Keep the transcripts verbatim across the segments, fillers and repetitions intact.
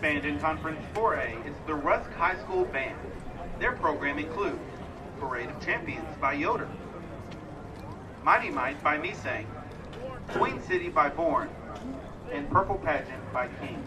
Band in Conference four A is the Rusk High School Band. Their program includes Parade of Champions by Yoder, Mighty Mite by Misang, Queen City by Bourne, and Purple Pageant by King.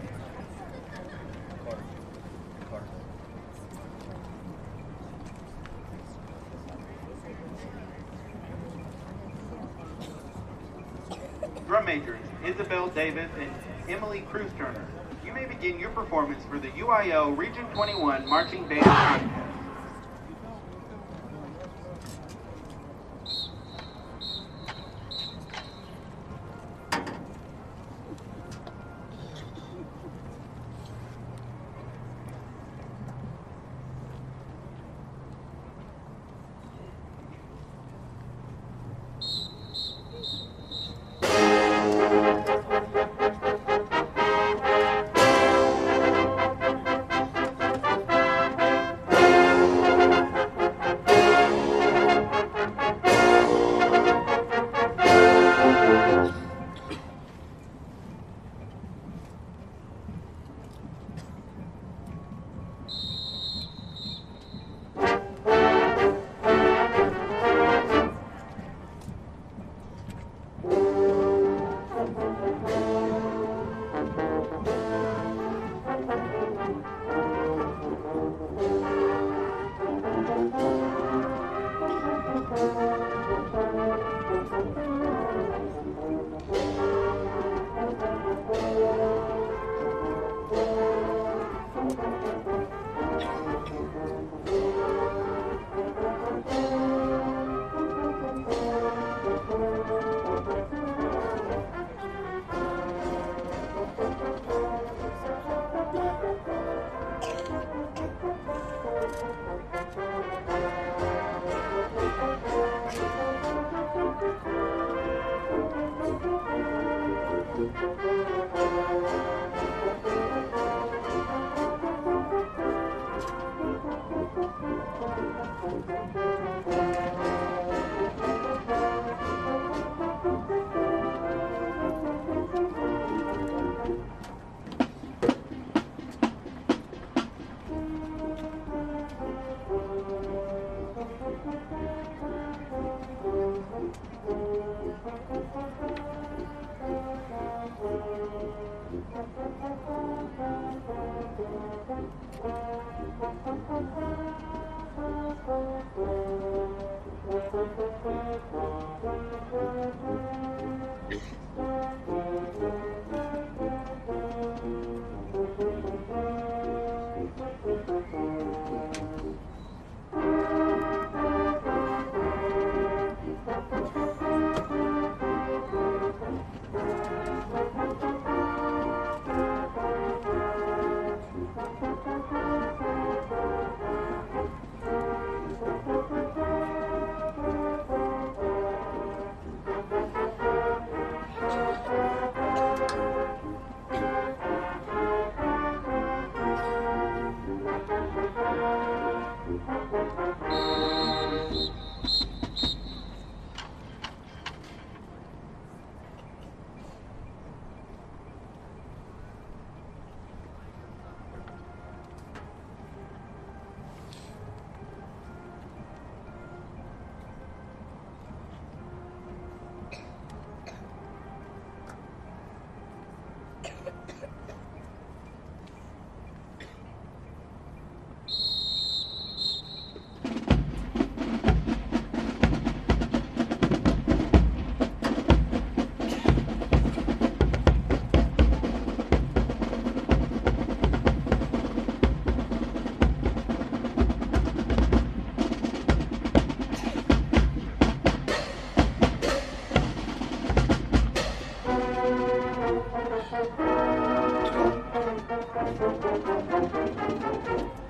Drum majors Isabel Davis and Emily Cruz Turner, you may begin your performance for the U I L Region twenty-one Marching Band Contest. Thank you.